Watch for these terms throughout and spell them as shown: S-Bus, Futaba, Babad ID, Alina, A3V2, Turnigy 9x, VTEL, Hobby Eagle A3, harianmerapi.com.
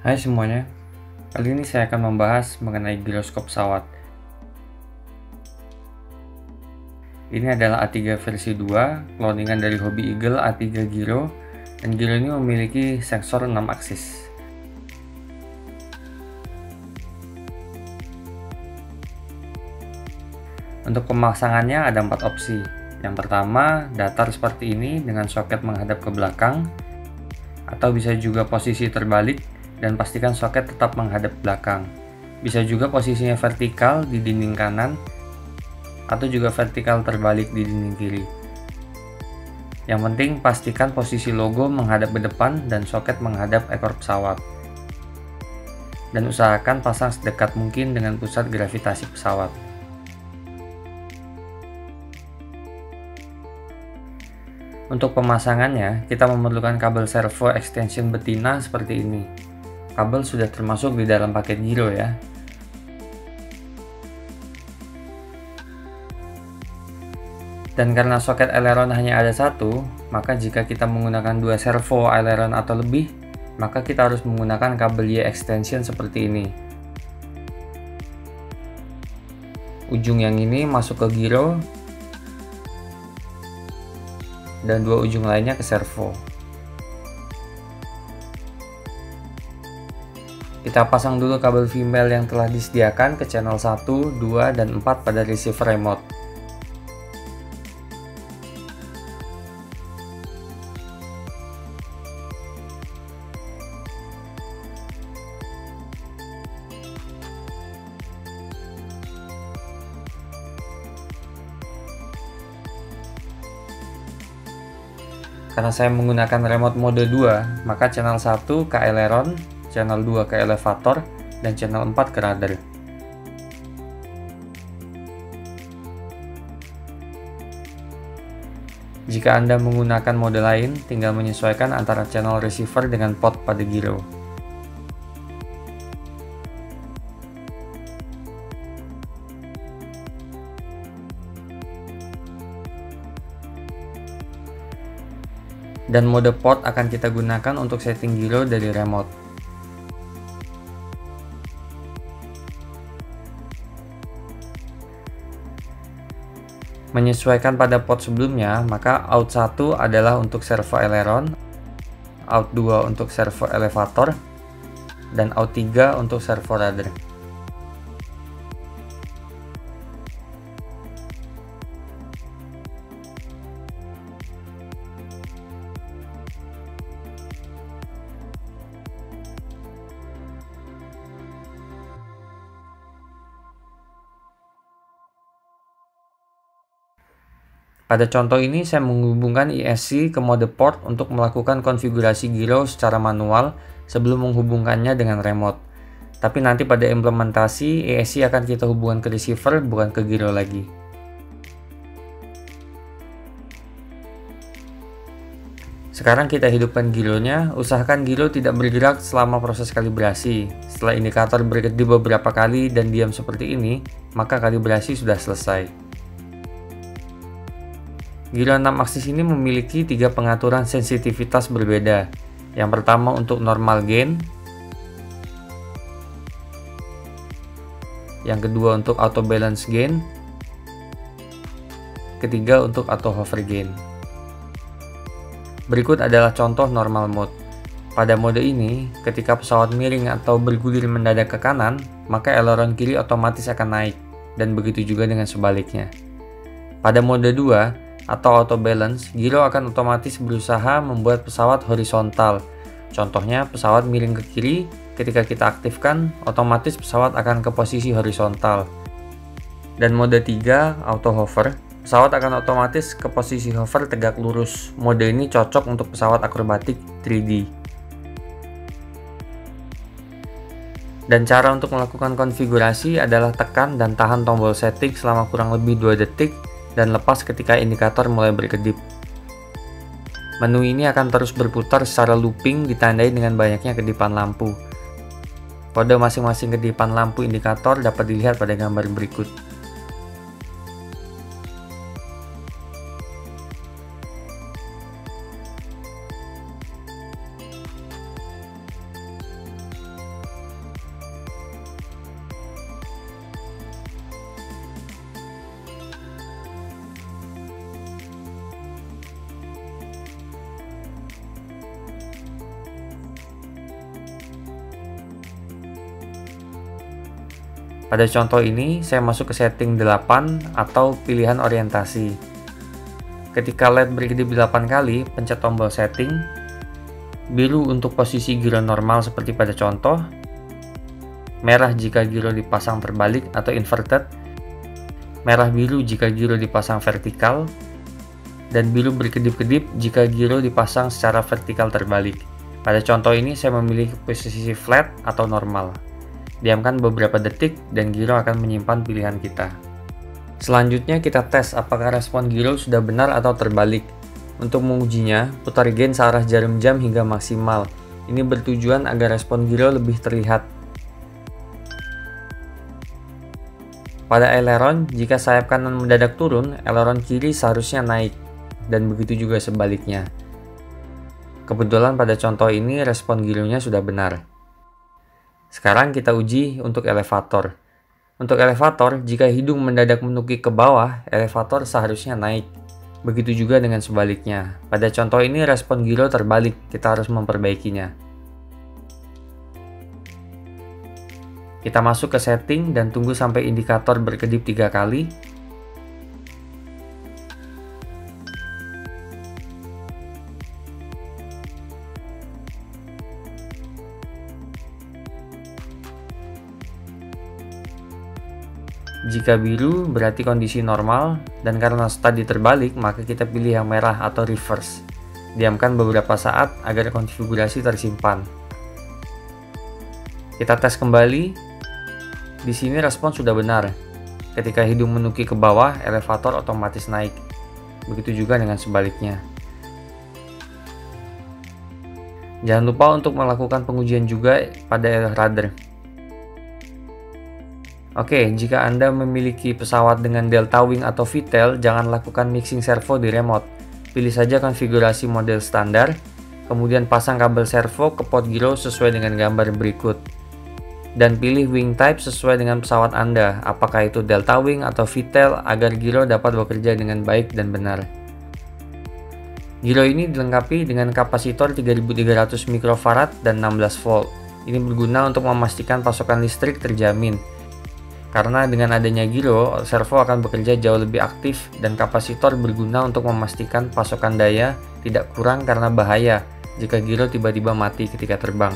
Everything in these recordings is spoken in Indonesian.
Hai semuanya, kali ini saya akan membahas mengenai giroskop pesawat. Ini adalah A3 versi 2, kloningan dari Hobby Eagle A3 Giro, dan giro ini memiliki sensor 6 aksis. Untuk pemasangannya ada 4 opsi. Yang pertama, datar seperti ini dengan soket menghadap ke belakang, atau bisa juga posisi terbalik dan pastikan soket tetap menghadap belakang. Bisa juga posisinya vertikal di dinding kanan atau juga vertikal terbalik di dinding kiri. Yang penting pastikan posisi logo menghadap ke depan dan soket menghadap ekor pesawat. Dan usahakan pasang sedekat mungkin dengan pusat gravitasi pesawat. Untuk pemasangannya, kita memerlukan kabel servo extension betina seperti ini. Kabel sudah termasuk di dalam paket giro ya. Dan karena soket aileron hanya ada satu, maka jika kita menggunakan dua servo aileron atau lebih, maka kita harus menggunakan kabel Y extension seperti ini. Ujung yang ini masuk ke giro, dan dua ujung lainnya ke servo. Kita pasang dulu kabel female yang telah disediakan ke channel 1, 2, dan 4 pada receiver remote. Karena saya menggunakan remote mode 2, maka channel 1 ke aileron, channel 2 ke elevator, dan channel 4 ke rudder. Jika Anda menggunakan mode lain, tinggal menyesuaikan antara channel receiver dengan pot pada giro. Dan mode pot akan kita gunakan untuk setting giro dari remote. Menyesuaikan pada pot sebelumnya, maka out 1 adalah untuk servo aileron, out 2 untuk servo elevator, dan out 3 untuk servo rudder. Pada contoh ini, saya menghubungkan ISC ke mode port untuk melakukan konfigurasi giro secara manual sebelum menghubungkannya dengan remote. Tapi nanti pada implementasi, ISC akan kita hubungkan ke receiver, bukan ke giro lagi. Sekarang kita hidupkan gironya, usahakan giro tidak bergerak selama proses kalibrasi. Setelah indikator berkedip beberapa kali dan diam seperti ini, maka kalibrasi sudah selesai. Giro 6 aksis ini memiliki 3 pengaturan sensitivitas berbeda. Yang pertama untuk normal gain, yang kedua untuk auto balance gain, ketiga untuk auto hover gain. Berikut adalah contoh normal mode. Pada mode ini, ketika pesawat miring atau bergulir mendadak ke kanan, maka aileron kiri otomatis akan naik, dan begitu juga dengan sebaliknya. Pada mode 2, atau auto balance, giro akan otomatis berusaha membuat pesawat horizontal. Contohnya, pesawat miring ke kiri, ketika kita aktifkan, otomatis pesawat akan ke posisi horizontal. Dan mode 3, auto hover, pesawat akan otomatis ke posisi hover tegak lurus. Mode ini cocok untuk pesawat akrobatik 3D. Dan cara untuk melakukan konfigurasi adalah tekan dan tahan tombol setting selama kurang lebih 2 detik, dan lepas ketika indikator mulai berkedip. Menu ini akan terus berputar secara looping ditandai dengan banyaknya kedipan lampu. Kode masing-masing kedipan lampu indikator dapat dilihat pada gambar berikut. Pada contoh ini, saya masuk ke setting 8 atau pilihan orientasi. Ketika LED berkedip 8 kali, pencet tombol setting. Biru untuk posisi giro normal seperti pada contoh. Merah jika giro dipasang terbalik atau inverted. Merah biru jika giro dipasang vertikal. Dan biru berkedip-kedip jika giro dipasang secara vertikal terbalik. Pada contoh ini, saya memilih posisi flat atau normal. Diamkan beberapa detik dan giro akan menyimpan pilihan kita. Selanjutnya kita tes apakah respon giro sudah benar atau terbalik. Untuk mengujinya, putar gain searah jarum jam hingga maksimal. Ini bertujuan agar respon giro lebih terlihat. Pada aileron, jika sayap kanan mendadak turun, aileron kiri seharusnya naik. Dan begitu juga sebaliknya. Kebetulan pada contoh ini respon gironya sudah benar. Sekarang kita uji untuk elevator. Untuk elevator, jika hidung mendadak menukik ke bawah, elevator seharusnya naik. Begitu juga dengan sebaliknya. Pada contoh ini respon giro terbalik, kita harus memperbaikinya. Kita masuk ke setting dan tunggu sampai indikator berkedip 3 kali. Jika biru berarti kondisi normal, dan karena tadi terbalik maka kita pilih yang merah atau reverse. Diamkan beberapa saat agar konfigurasi tersimpan. Kita tes kembali. Di sini respon sudah benar. Ketika hidung menukik ke bawah, elevator otomatis naik. Begitu juga dengan sebaliknya. Jangan lupa untuk melakukan pengujian juga pada rudder. Oke, jika Anda memiliki pesawat dengan delta wing atau VTEL, jangan lakukan mixing servo di remote. Pilih saja konfigurasi model standar, kemudian pasang kabel servo ke pot giro sesuai dengan gambar berikut. Dan pilih wing type sesuai dengan pesawat Anda, apakah itu delta wing atau VTEL, agar giro dapat bekerja dengan baik dan benar. Giro ini dilengkapi dengan kapasitor 3300 mikrofarad dan 16 volt. Ini berguna untuk memastikan pasokan listrik terjamin. Karena dengan adanya giro, servo akan bekerja jauh lebih aktif dan kapasitor berguna untuk memastikan pasokan daya tidak kurang karena bahaya jika giro tiba-tiba mati ketika terbang.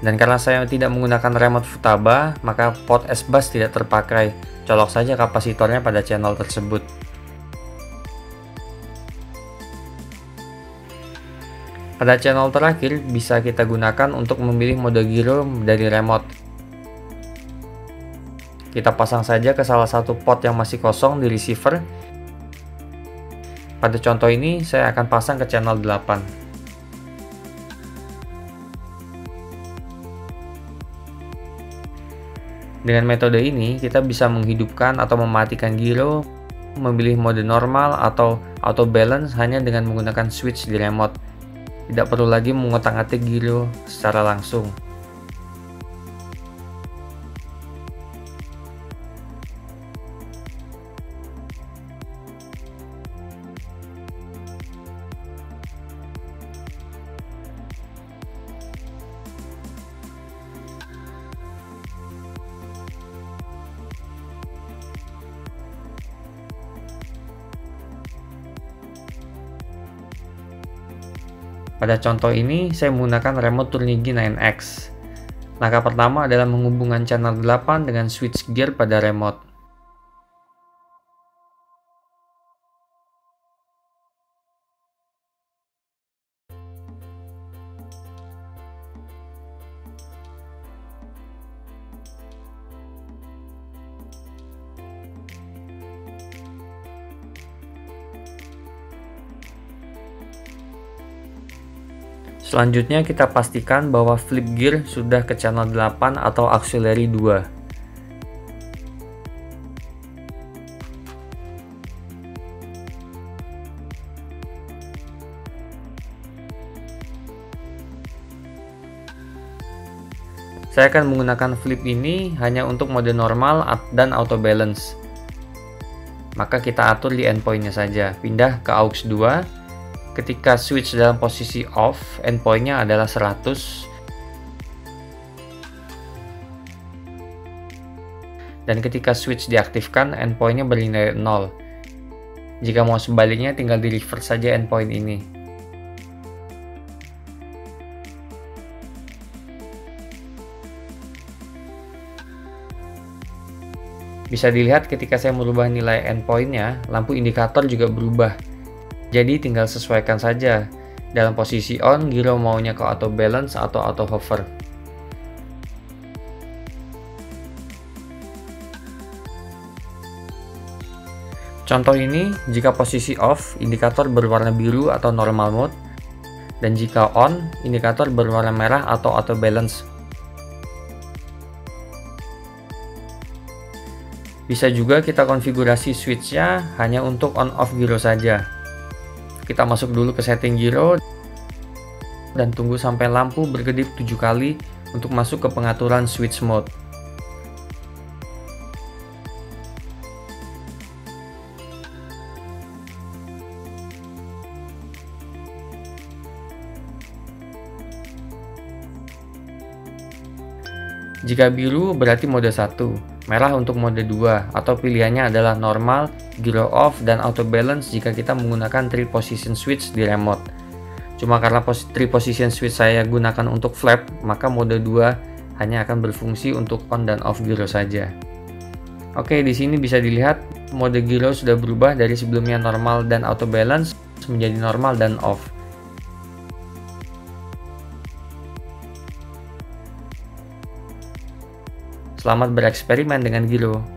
Dan karena saya tidak menggunakan remote Futaba, maka pot S-Bus tidak terpakai. Colok saja kapasitornya pada channel tersebut. Pada channel terakhir, bisa kita gunakan untuk memilih mode giro dari remote. Kita pasang saja ke salah satu pot yang masih kosong di receiver. Pada contoh ini, saya akan pasang ke channel 8. Dengan metode ini, kita bisa menghidupkan atau mematikan giro, memilih mode normal atau auto balance hanya dengan menggunakan switch di remote. Tidak perlu lagi mengotak-atik giro secara langsung. Pada contoh ini, saya menggunakan remote Turnigy 9x. Langkah pertama adalah menghubungkan channel 8 dengan switch gear pada remote. Selanjutnya kita pastikan bahwa flip gear sudah ke channel 8 atau auxiliary 2. Saya akan menggunakan flip ini hanya untuk mode normal dan auto balance. Maka kita atur di endpointnya saja, pindah ke aux 2. Ketika switch dalam posisi off, endpointnya adalah 100. Dan ketika switch diaktifkan, endpointnya berlinear 0. Jika mau sebaliknya, tinggal di reverse saja endpoint ini. Bisa dilihat ketika saya merubah nilai endpointnya, lampu indikator juga berubah. Jadi tinggal sesuaikan saja. Dalam posisi on, giro maunya ke auto balance atau auto hover. Contoh ini, jika posisi off, indikator berwarna biru atau normal mode, dan jika on, indikator berwarna merah atau auto balance. Bisa juga kita konfigurasi switch-nya hanya untuk on-off giro saja. Kita masuk dulu ke setting giro, dan tunggu sampai lampu berkedip 7 kali untuk masuk ke pengaturan switch mode. Jika biru berarti mode 1, merah untuk mode 2, atau pilihannya adalah normal, gyro off, dan auto balance jika kita menggunakan 3 position switch di remote. Cuma karena 3 position switch saya gunakan untuk flap, maka mode 2 hanya akan berfungsi untuk on dan off gyro saja. Oke, di sini bisa dilihat mode gyro sudah berubah dari sebelumnya normal dan auto balance menjadi normal dan off. Selamat bereksperimen dengan giro.